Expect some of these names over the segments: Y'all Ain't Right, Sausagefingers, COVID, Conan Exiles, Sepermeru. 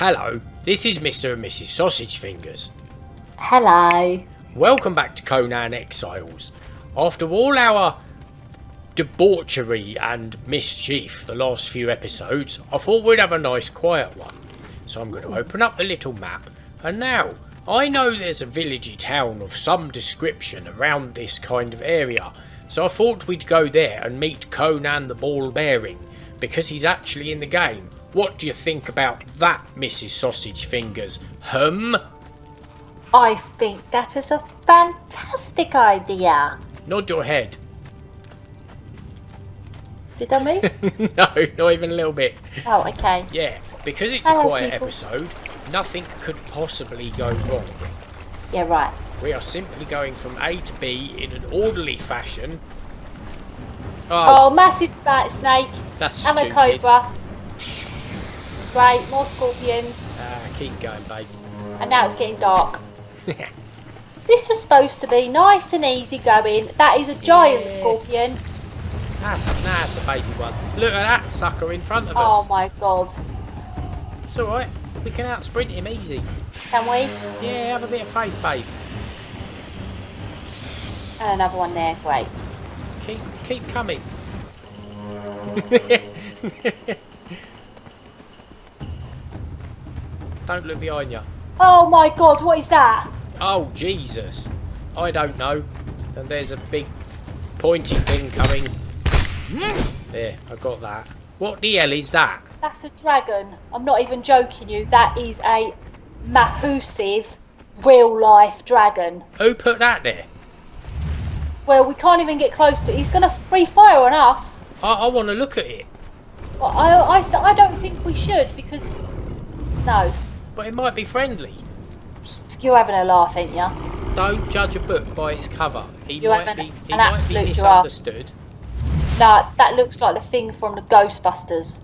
Hello, this is Mr. and Mrs. Sausagefingers. Hello. Welcome back to Conan Exiles. After all our debauchery and mischief the last few episodes, I thought we'd have a nice quiet one. So I'm going to open up the little map, and now I know there's a villagey town of some description around this kind of area, so I thought we'd go there and meet Conan the Ball Bearing, because he's actually in the game. What do you think about that, Mrs. Sausagefingers? I think that is a fantastic idea. Nod your head. Did I move? No, not even a little bit. Oh, okay. Yeah, because it's a quiet episode, nothing could possibly go wrong. Yeah, right. We are simply going from A to B in an orderly fashion. Oh massive snake. That's and stupid. A cobra. Right, more scorpions. Keep going, babe. And now it's getting dark. This was supposed to be nice and easy going. That is a giant scorpion. That's a baby one. Look at that sucker in front of us. Oh my god. It's alright. We can out-sprint him easy. Can we? Yeah, have a bit of faith, babe. And another one there. Great. Keep coming. Don't look behind you. Oh my god, what is that? Oh Jesus. I don't know. And there's a big pointy thing coming. There, I got that. What the hell is that? That's a dragon. I'm not even joking you. That is a massive real life dragon. Who put that there? Well, we can't even get close to it. He's going to free fire on us. I want to look at it. Well, I don't think we should because... No. But it might be friendly. You're having a laugh, ain't you? Don't judge a book by its cover. He might be misunderstood. No, that looks like the thing from the Ghostbusters.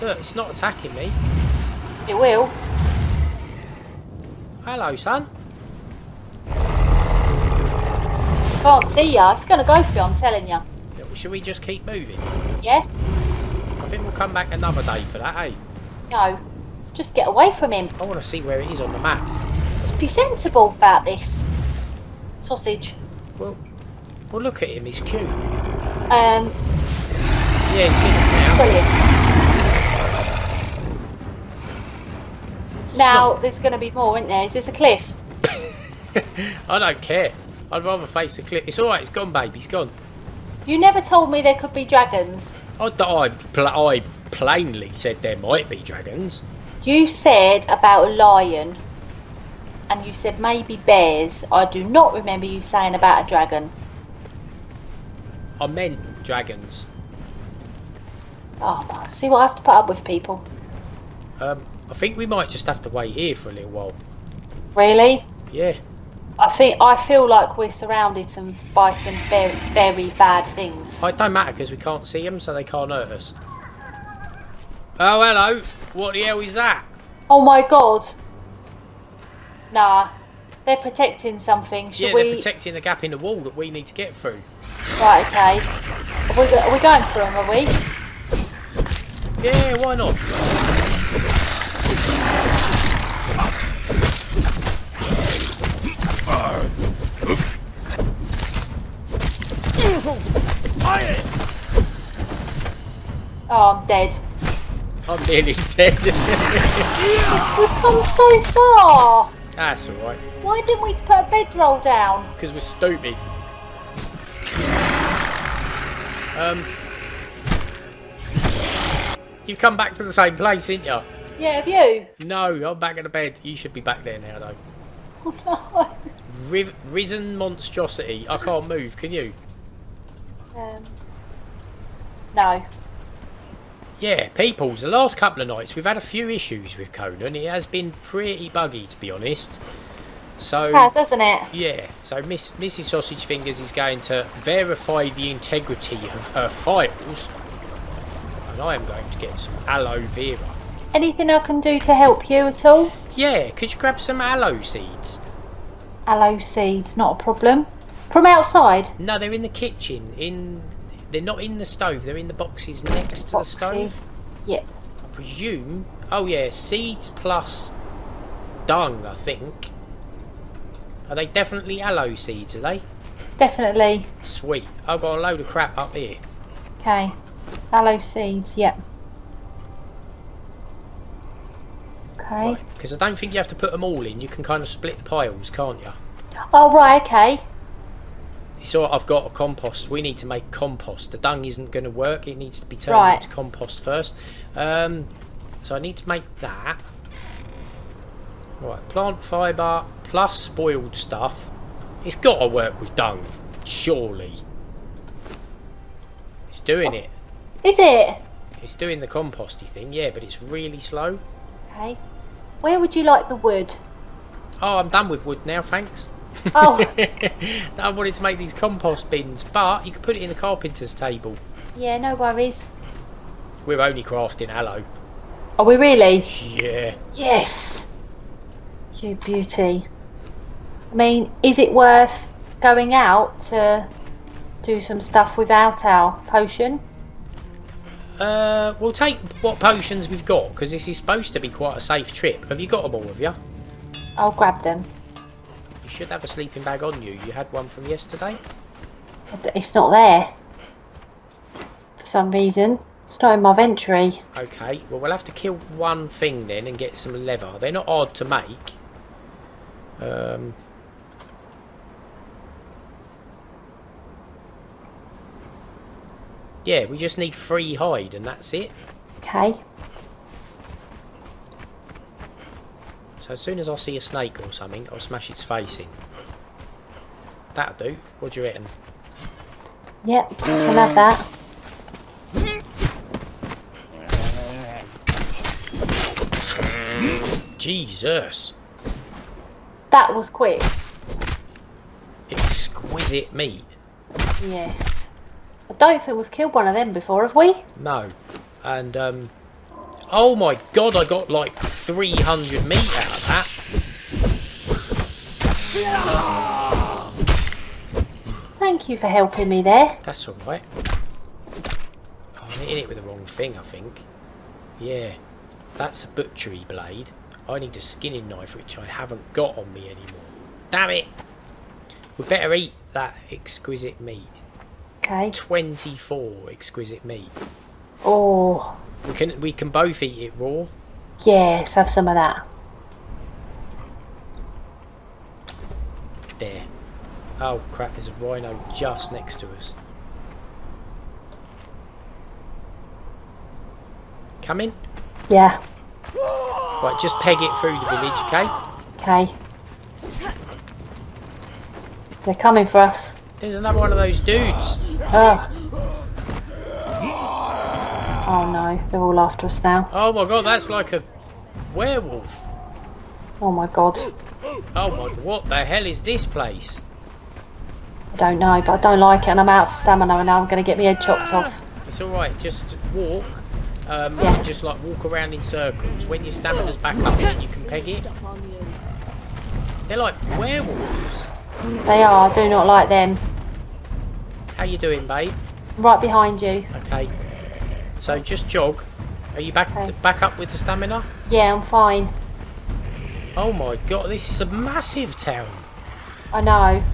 Look, it's not attacking me. It will. Hello, son. Can't see ya. It's going to go for you, I'm telling you. Should we just keep moving? Yeah. I think we'll come back another day for that, eh? No. Just get away from him. I want to see where it is on the map. Let's be sensible about this. Sausage. Well, look at him. He's cute. Yeah, he's seen us now. Brilliant. Now, there's going to be more, isn't there? Is this a cliff? I don't care. I'd rather face the cliff. It's alright, it's gone, baby, it's gone. You never told me there could be dragons. I plainly said there might be dragons. You said about a lion, and you said maybe bears. I do not remember you saying about a dragon. I meant dragons. Oh, see what I have to put up with, people. I think we might just have to wait here for a little while. Really? Yeah. I feel like we're surrounded by some very, very bad things. It don't matter because we can't see them, so they can't hurt us. Oh, hello. What the hell is that? Oh, my God. Nah. They're protecting something. They're protecting the gap in the wall that we need to get through. Right, okay. Are we going through them, are we? Yeah, why not? Oh, I'm dead. I'm nearly dead. We've come so far. That's alright. Why didn't we put a bedroll down? Because we're stupid. You've come back to the same place, didn't you? Yeah, have you? No, I'm back in the bed. You should be back there now, though. Oh, no. Risen monstrosity. I can't move, can you? No. Yeah, peoples, the last couple of nights we've had a few issues with Conan. It has been pretty buggy, to be honest. So it has, hasn't it? Yeah, so Mrs. Sausagefingers is going to verify the integrity of her files. And I am going to get some aloe vera. Anything I can do to help you at all? Yeah, could you grab some aloe seeds? Aloe seeds, not a problem. From outside? No, they're in the kitchen. They're not in the stove. They're in the boxes next to the stove. Yep. presume... Oh yeah, seeds plus dung, I think. Are they definitely aloe seeds, are they? Definitely. Sweet. I've got a load of crap up here. Okay. Aloe seeds, yep. Okay. Because right, I don't think you have to put them all in. You can kind of split the piles, can't you? Oh, right, okay. So I've got a compost. We need to make compost. The dung isn't going to work. It needs to be turned into compost first. So I need to make that. Right, plant fibre plus spoiled stuff. It's got to work with dung, surely. It's doing it. Is it? It's doing the composty thing, yeah, but it's really slow. Okay. Where would you like the wood? Oh, I'm done with wood now, thanks. Oh. I wanted to make these compost bins, but you could put it in a carpenter's table. Yeah, no worries. We're only crafting aloe. Are we really? Yeah. Yes. You beauty. I mean, is it worth going out to do some stuff without our potion? We'll take what potions we've got, because this is supposed to be quite a safe trip. Have you got them all, have you? I'll grab them. You should have a sleeping bag on you. You had one from yesterday. It's not there. For some reason. It's not in my inventory. Okay, well we'll have to kill one thing then and get some leather. They're not hard to make. Yeah, we just need free hide and that's it. Okay. So as soon as I see a snake or something, I'll smash its face in. That'll do. What do you reckon? Yep, I'll have that. Jesus. That was quick. Exquisite meat. Yes. I don't think we've killed one of them before, have we? No. And, oh my god, I got like 300 meat out of that. Thank you for helping me there. That's alright. Oh, I'm hitting it with the wrong thing, I think. Yeah. That's a butchery blade. I need a skinning knife, which I haven't got on me anymore. Damn it! We better eat that exquisite meat. Okay. 24 exquisite meat. Oh. We can both eat it raw. Yes, have some of that. There. Oh crap! There's a rhino just next to us. Come in. Yeah. Right, just peg it through the village, okay? Okay. They're coming for us. There's another one of those dudes. Oh. Oh no, they're all after us now. Oh my god, that's like a werewolf. Oh my god. Oh my, what the hell is this place? I don't know, but I don't like it and I'm out of stamina and now I'm going to get my head chopped off. It's alright, just walk. Yeah. And just like walk around in circles. When your stamina's back up, then you can peg it. They're like werewolves. They are. I do not like them. How you doing, babe? Right behind you. Okay. So just jog. Are you back up with the stamina? Yeah, I'm fine. Oh my god, this is a massive town. I know.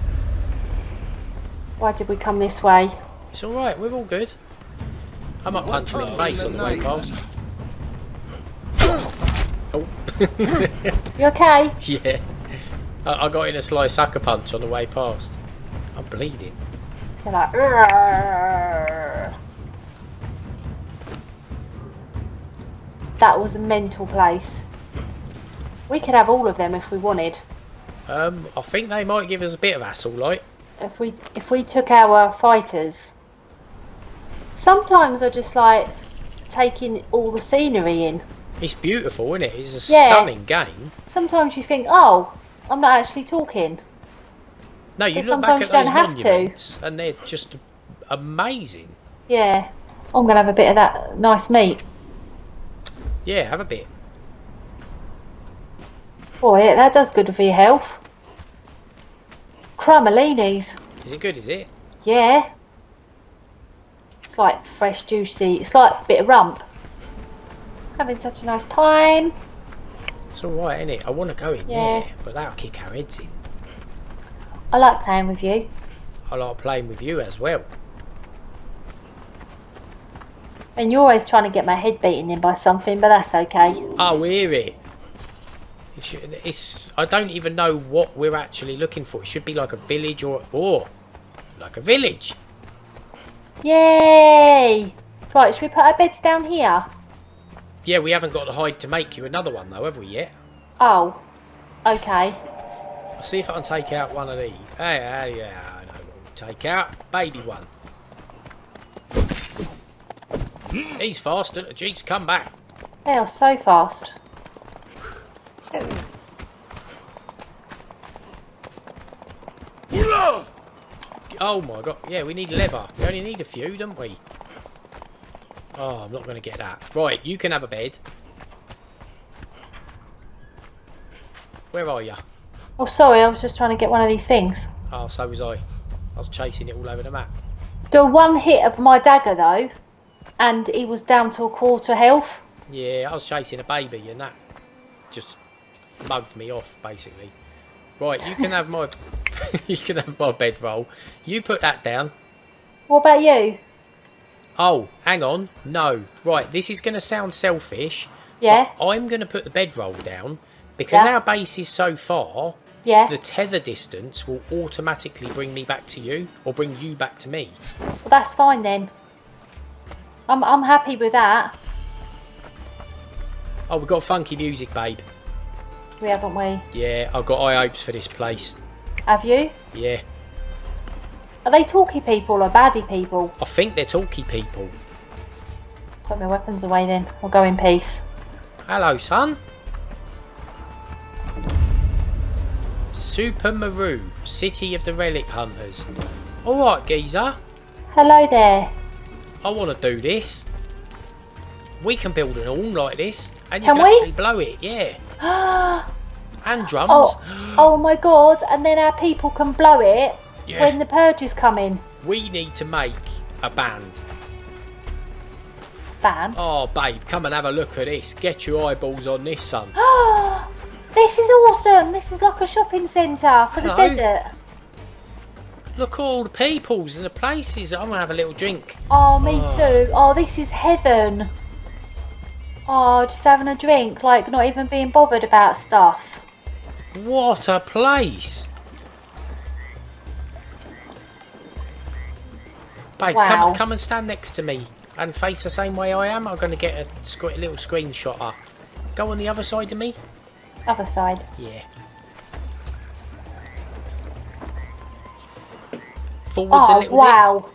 Why did we come this way? It's all right. We're all good. I might punch him in the face on the way past. Oh. You okay? Yeah. I got in a sly sucker punch on the way past. I'm bleeding. You're like... That was a mental place. We could have all of them if we wanted. I think they might give us a bit of hassle, like. If we took our fighters... Sometimes I just like taking all the scenery in. It's beautiful, isn't it? It's a stunning game. Sometimes you think, oh, I'm not actually talking. No, you look back at those monuments and they're just amazing. Yeah. I'm going to have a bit of that nice meat. Yeah, have a bit. Boy, yeah, that does good for your health. Crummelinis. Is it good, is it? Yeah. It's like fresh, juicy. It's like a bit of rump. Having such a nice time. It's alright, isn't it? I want to go in there, but that'll kick our heads in. I like playing with you. I like playing with you as well. And you're always trying to get my head beaten in by something, but that's okay. Oh, hear it. It's, I don't even know what we're actually looking for. It should be like a village or like a village. Yay! Right, should we put our beds down here? Yeah, we haven't got the hide to make you another one though, have we yet? Oh, okay. I'll see if I can take out one of these. Yeah, I know what we'll take out. Baby one. He's fast, isn't he? Jeez, come back. They are so fast. Oh my god, yeah, we need leather. We only need a few, don't we? Oh, I'm not going to get that. Right, you can have a bed. Where are you? Oh, sorry, I was just trying to get one of these things. Oh, so was I. I was chasing it all over the map. The one hit of my dagger, though, and he was down to a quarter health. Yeah, I was chasing a baby, and that just mugged me off, basically. Right, you can have my you can have my bedroll. You put that down. What about you? Oh, hang on. No. Right, this is going to sound selfish. Yeah. But I'm going to put the bedroll down because our base is so far. Yeah. The tether distance will automatically bring me back to you or bring you back to me. Well, that's fine then. I'm happy with that. Oh, we've got funky music, babe. We haven't we? Yeah, I've got high hopes for this place. Have you? Yeah. Are they talky people or baddie people? I think they're talky people. Put my weapons away then. I'll go in peace. Hello, son. Sepermeru, City of the Relic Hunters. Alright, geezer. Hello there. I want to do this. We can build an horn like this. And you can actually blow it, yeah. And drums. Oh. Oh my god, and then our people can blow it when the purge is coming. We need to make a band. Band? Oh, babe, come and have a look at this. Get your eyeballs on this, son. This is awesome. This is like a shopping centre for the desert. Look, all the peoples and the places. I'm going to have a little drink. Oh, me too. Oh, this is heaven. Oh, just having a drink, like not even being bothered about stuff. What a place! Babe, wow. come and stand next to me and face the same way I am. I'm going to get a little screenshot up. Go on the other side of me. Other side? Yeah. Forwards a little bit.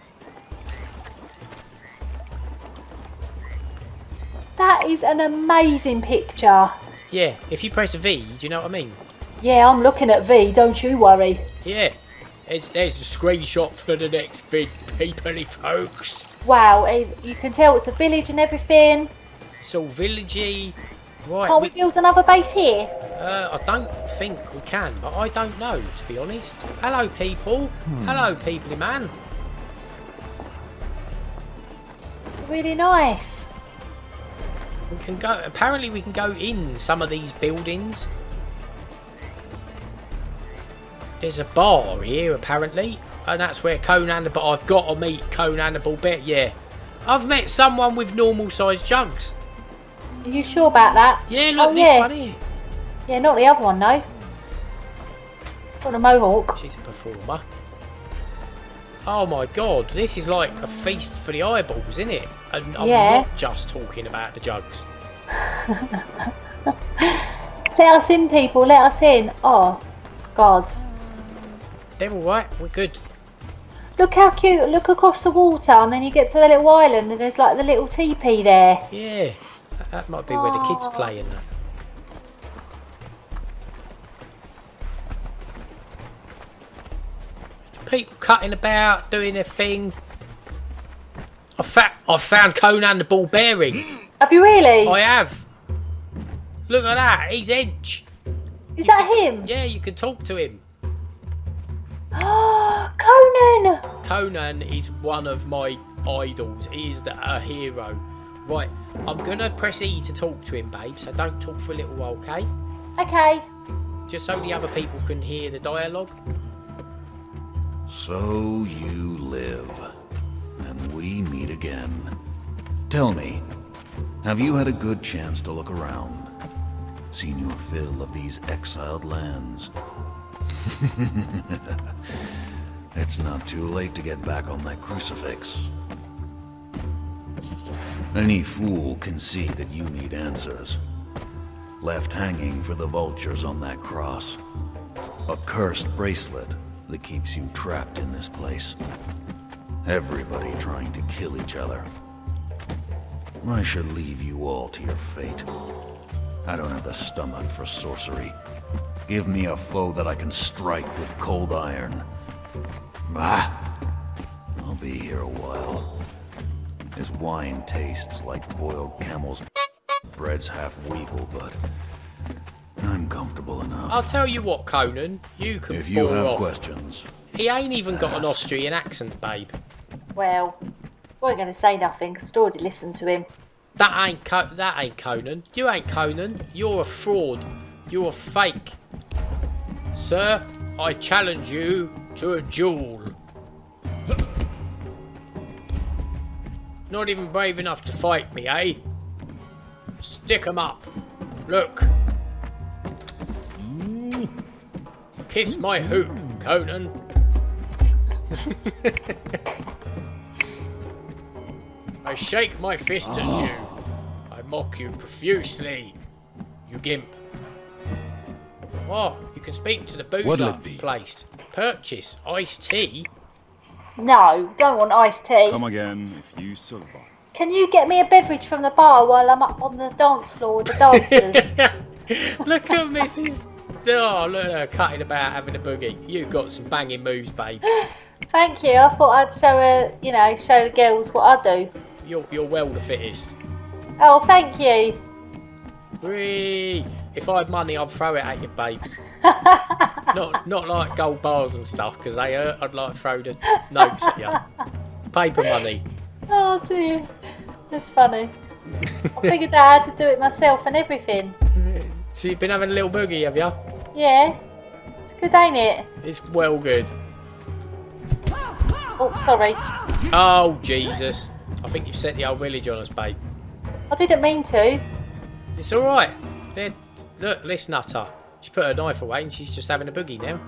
That is an amazing picture. Yeah, if you press V, do you know what I mean? Yeah, I'm looking at V, don't you worry. Yeah, there's a screenshot for the next vid, people, folks. Wow, you can tell it's a village and everything. It's all villagey. Right, can't we build another base here? I don't think we can, but I don't know, to be honest. Hello, people. Hello, people, man. Really nice. We can go. Apparently, we can go in some of these buildings. There's a bar here, apparently, and that's where Conan. But I've got to meet Conan the Barbarian. Yeah, I've met someone with normal-sized jugs. Are you sure about that? Yeah, look this one here. Yeah, not the other one, no. Got a mohawk. She's a performer. Oh my god, this is like a feast for the eyeballs, isn't it? And I'm not just talking about the jugs. Let us in, people, let us in. Oh, gods. They're alright, we're good. Look how cute, look across the water and then you get to the little island and there's like the little teepee there. Yeah, that might be where the kids play in that. People cutting about, doing their thing. I found Conan the Ballbearing. Have you really? I have. Look at that, he's Ench. Is that him? Yeah, you can talk to him. Conan! Conan is one of my idols. He is a hero. Right, I'm going to press E to talk to him, babe, so don't talk for a little while, okay? Okay. Just so the other people can hear the dialogue. So you live, and we meet again. Tell me, have you had a good chance to look around? Seen your fill of these exiled lands? It's not too late to get back on that crucifix. Any fool can see that you need answers. Left hanging for the vultures on that cross. A cursed bracelet that keeps you trapped in this place. Everybody trying to kill each other. I should leave you all to your fate. I don't have the stomach for sorcery. Give me a foe that I can strike with cold iron. I'll be here a while. His wine tastes like boiled camel's bread's half weevil, but I'm comfortable enough. I'll tell you what, Conan, you can if you have off. Questions. He ain't even got an Austrian accent, babe. Well, we're going to say nothing because I already listened to him. That ain't Conan. You ain't Conan. You're a fraud. You're a fake. Sir, I challenge you to a duel. Not even brave enough to fight me, eh? Stick 'em up. Look. Kiss my hoop, Conan. I shake my fist at you. I mock you profusely. You gimp. Oh, you can speak to the boozer place. Purchase iced tea. No, don't want iced tea. Come again if you survive. Can you get me a beverage from the bar while I'm up on the dance floor with the dancers? Look at Mrs. Oh, look at her cutting about having a boogie. You've got some banging moves, babe. Thank you. I thought I'd show her, you know, show the girls what I do. You're well the fittest. Oh, thank you. Whee! If I had money, I'd throw it at you, babe. not like gold bars and stuff, because they hurt. I'd like throw the notes at you. Paper money. Oh dear, that's funny. I figured out how to do it myself and everything. So you've been having a little boogie, have you? Yeah. It's good, ain't it? It's well good. Oh, sorry. Oh, Jesus. I think you've set the old village on us, babe. I didn't mean to. It's all right. They're... Look, listen, Nutter. She's put her knife away and she's just having a boogie now.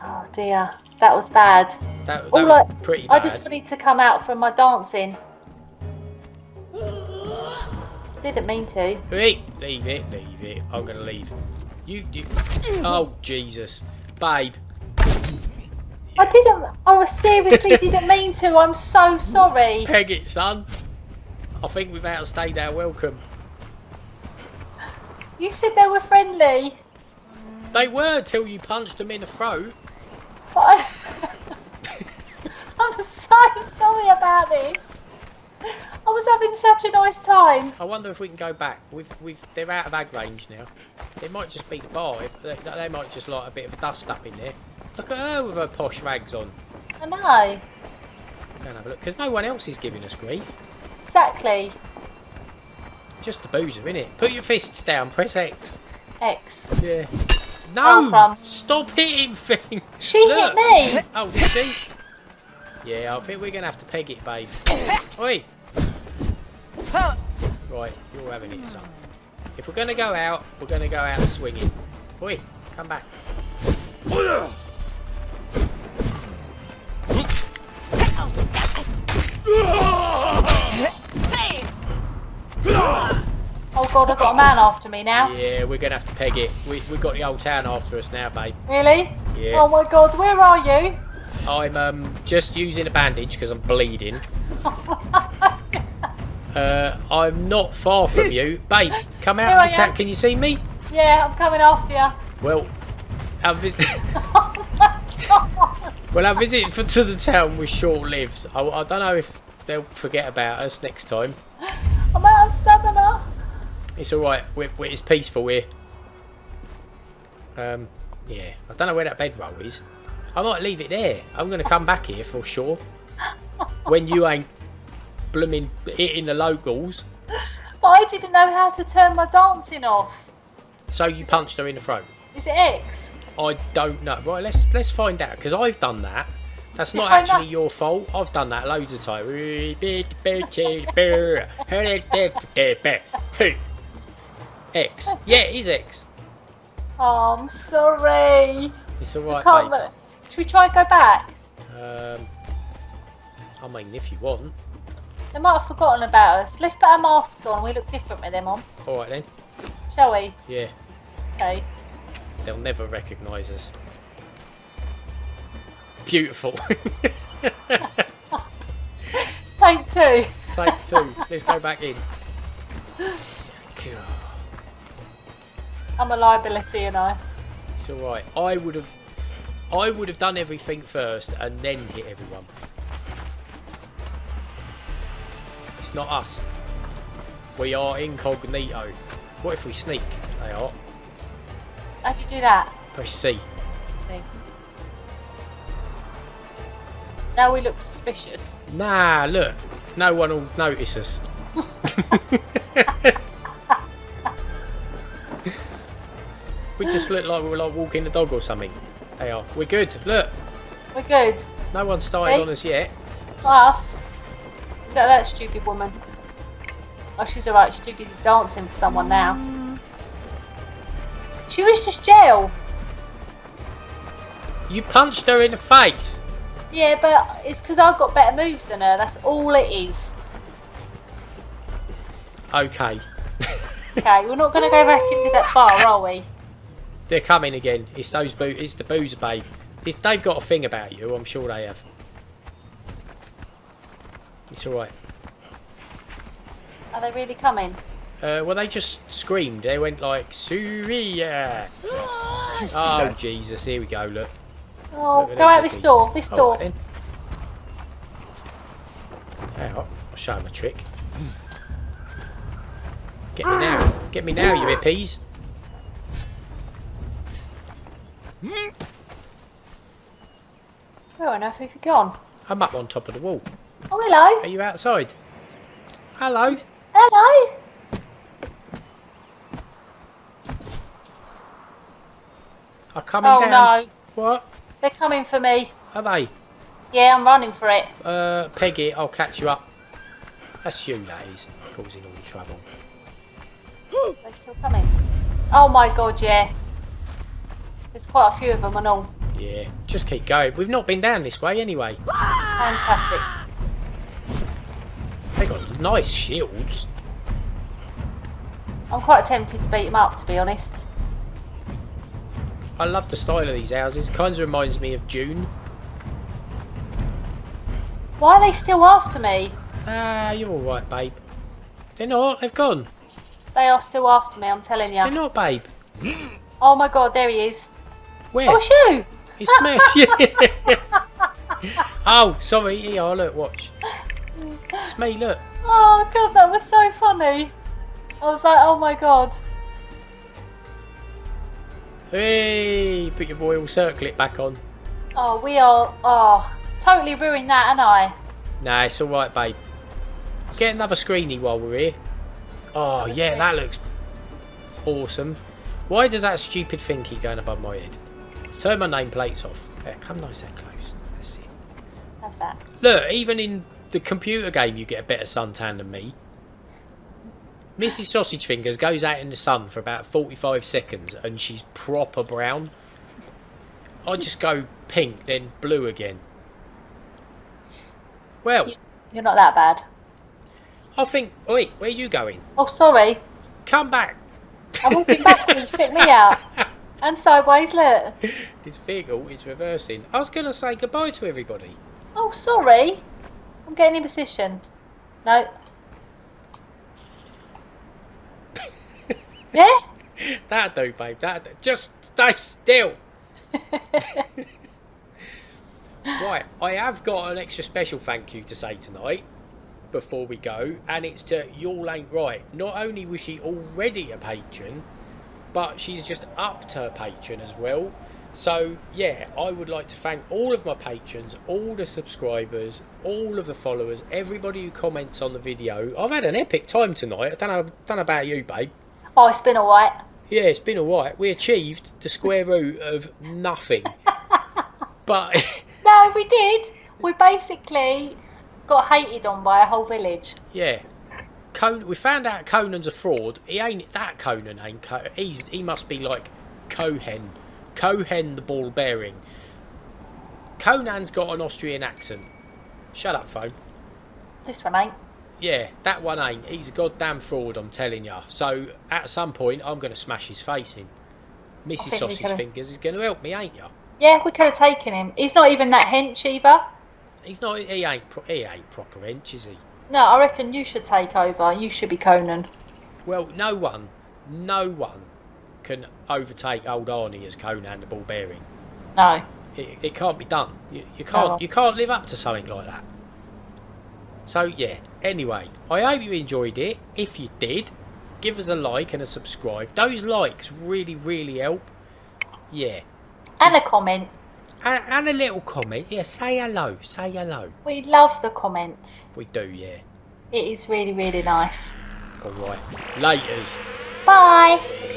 Oh, dear. That was bad. That was pretty bad. I just wanted to come out from my dancing. Didn't mean to. Leave it. I'm going to leave. You. Oh, Jesus. Babe. I didn't. I seriously didn't mean to. I'm so sorry. Peg it, son. I think we've outstayed our welcome. You said they were friendly. They were till you punched them in the throat. I'm so sorry about this. I was having such a nice time. I wonder if we can go back. They're out of ag range now. It might just be the bar. They might just like a bit of a dust up in there. Look at her with her posh rags on. I know. Don't have a look, because no one else is giving us grief. Exactly. Just the boozer, innit? Put your fists down, press X. X. Yeah. No! Oh, stop hitting things! She look. Hit me! Oh, did she? Yeah, I think we're going to have to peg it, babe. Oi! Right, you're having it, son. If we're going to go out, we're going to go out swinging. Oi, come back. Oh god, I've got a man after me now. Yeah, we're going to have to peg it. We've got the old town after us now, babe. Really? Yeah. Oh my god, where are you? I'm just using a bandage because I'm bleeding. I'm not far from you. Babe, come out of the tap. Can you see me? Yeah, I'm coming after you. Well, our visit to the town was short-lived. I don't know if they'll forget about us next time. I'm out of stamina. It's all right. It's peaceful here. Yeah. I don't know where that bedroll is. I might leave it there. I'm going to come back here for sure. When you ain't blooming hitting the locals. But I didn't know how to turn my dancing off. So you punched her in the throat? Is it X? I don't know. Right, let's find out, because I've done that. That's not actually your fault. I've done that loads of times. X. Yeah, it is X. Oh, I'm sorry. It's alright, babe. Should we try and go back? I mean, if you want. They might have forgotten about us. Let's put our masks on. We look different with them on. Alright then. Shall we? Yeah. Okay. They'll never recognise us. Beautiful. Take two. Take two. Let's go back in. God. I'm a liability, and I. It's alright. I would have done everything first and then hit everyone. It's not us. We are incognito. What if we sneak? They are. How do you do that? Press C. C. Now we look suspicious. Nah, look. No one will notice us. We just look like we're like walking the dog or something. They are. We're good. Look. We're good. No one's started on us yet. Us. Is that stupid woman? Oh, she's alright. She's too busy dancing for someone now. She was just jail. You punched her in the face. Yeah, but it's because I've got better moves than her. That's all it is. Okay. Okay, we're not going to go back into that bar, are we? They're coming again. It's those It's the booze, babe. They've got a thing about you. I'm sure they have. It's alright. Are they really coming? Well, they just screamed. They went like, Surya! Oh, Jesus. Here we go, look. Oh, look, go out this door. This door. Right, I'll show him a trick. Get me now. Get me now, you hippies. Where on earth have you gone? I'm up on top of the wall. Oh, hello. Are you outside? Hello. Hello. I'm coming down. Oh, no. What? They're coming for me. Are they? Yeah, I'm running for it. Peggy, I'll catch you up. That's you, that is, causing all the trouble. They're still coming. Oh, my God, yeah. There's quite a few of them and all. Yeah, just keep going. We've not been down this way anyway. Fantastic. They got nice shields. I'm quite tempted to beat them up, to be honest. I love the style of these houses. It kind of reminds me of Dune. Why are they still after me? Ah, you're all right, babe. They're not. They've gone. They are still after me. I'm telling you. They're not, babe. Oh my God! There he is. Where? Oh, it's you. It's me. Oh, sorry. Here, look. Watch. It's me, look. Oh, God, that was so funny. I was like, oh, my God. Hey, put your royal circlet back on. Oh, we are... Oh, totally ruined that, haven't I? Nah, it's all right, babe. Get another screeny while we're here. Oh, yeah, that looks awesome. Why does that stupid thing keep going above my head? Turn my nameplates off. Yeah, come nice and close. That's it. How's that? Look, even in... the computer game, you get a better suntan than me. Mrs. Sausagefingers goes out in the sun for about 45 seconds and she's proper brown. I just go pink, then blue again. Well... You're not that bad. I think... Wait, where are you going? Oh, sorry. Come back. I'm walking backwards, check me out. And sideways, look. This vehicle is reversing. I was going to say goodbye to everybody. Oh, sorry. I'm getting in position. No. Yeah? That'll do, babe. That'll do. Just stay still. Right. I have got an extra special thank you to say tonight before we go, and it's to Y'all Ain't Right. Not only was she already a patron, but she's just upped her patron as well. So yeah, I would like to thank all of my patrons, all the subscribers, all of the followers, everybody who comments on the video. I've had an epic time tonight. I don't know about you, babe. Oh, it's been alright. Yeah, it's been alright. We achieved the square root of nothing. But no, we did. We basically got hated on by a whole village. Yeah. Conan, we found out Conan's a fraud. He ain't that Conan. He must be like Cohen. Cohen the ball bearing. Conan's got an Austrian accent. Shut up, phone. This one ain't. Yeah, that one ain't. He's a goddamn fraud, I'm telling ya. So at some point, I'm going to smash his face in. Mrs. Sausage Fingers is going to help me, ain't ya? Yeah, we could have taken him. He's not even that hench either. He's not. He ain't proper hench, is he? No, I reckon you should take over. You should be Conan. Well, no one can overtake old Arnie as Conan the ball bearing. No. It can't be done. You can't live up to something like that. So yeah, anyway, I hope you enjoyed it. If you did, give us a like and a subscribe. Those likes really, really help. Yeah. And a comment. And a little comment. Yeah, say hello. Say hello. We love the comments. We do, yeah. It is really, really nice. All right. Laters. Bye.